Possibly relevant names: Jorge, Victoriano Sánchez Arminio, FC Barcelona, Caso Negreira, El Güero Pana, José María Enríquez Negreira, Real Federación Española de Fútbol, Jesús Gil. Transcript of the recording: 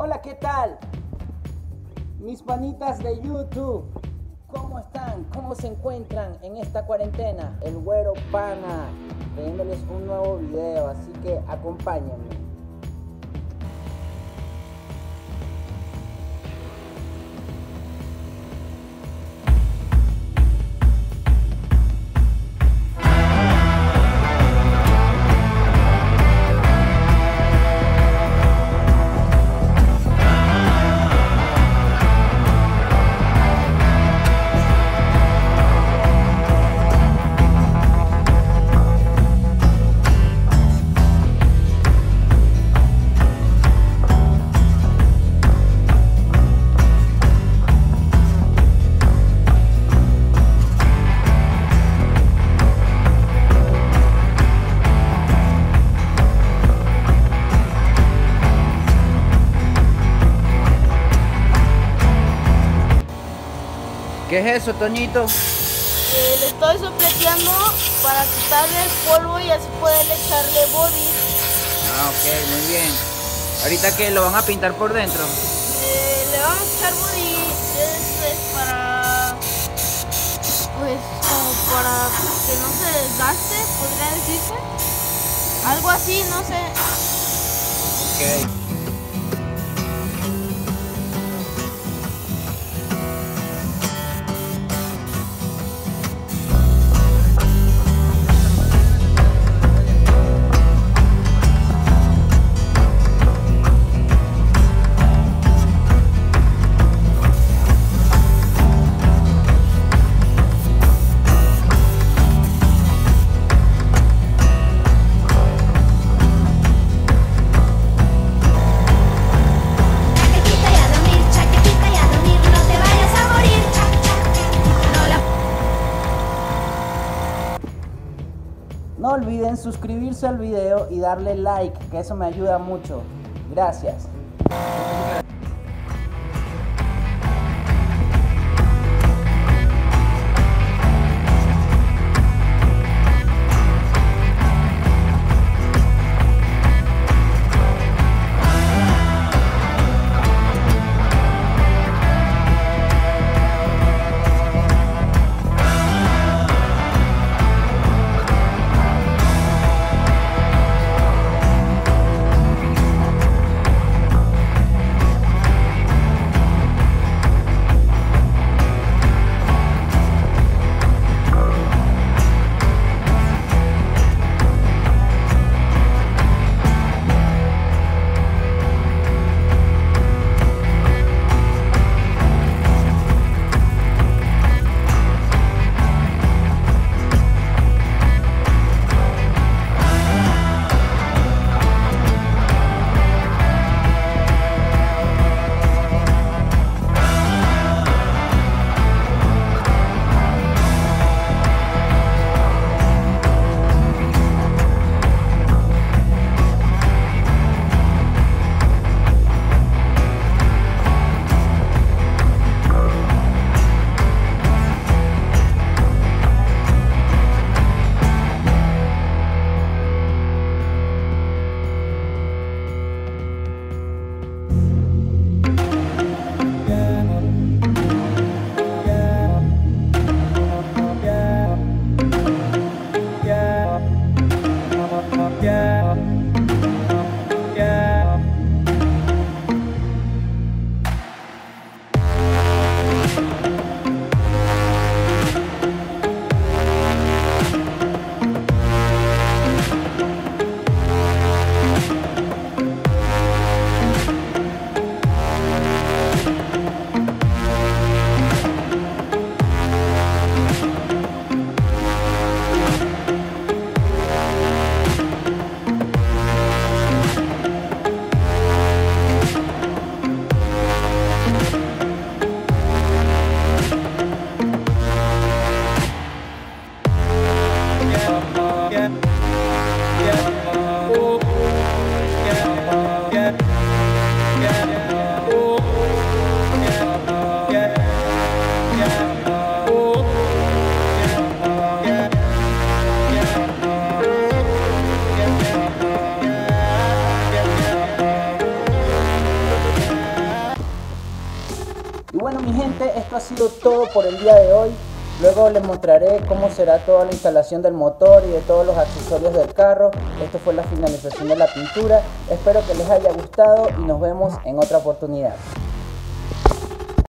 Hola, ¿qué tal? Mis panitas de YouTube, ¿cómo están? ¿Cómo se encuentran en esta cuarentena? El Güero Pana, trayéndoles un nuevo video, así que acompáñenme. ¿Qué es eso, Toñito? Le estoy sopleteando para quitarle el polvo y así poderle echarle body. Ah, ok, muy bien. ¿Ahorita qué? ¿Lo van a pintar por dentro? Le vamos a echar body, es para... pues como para que no se desgaste, podría decirse. Algo así, no sé. Ok. No olviden suscribirse al video y darle like, que eso me ayuda mucho. Gracias. Y bueno, mi gente, esto ha sido todo por el día de hoy. Luego les mostraré cómo será toda la instalación del motor y de todos los accesorios del carro. Esto fue la finalización de la pintura. Espero que les haya gustado y nos vemos en otra oportunidad.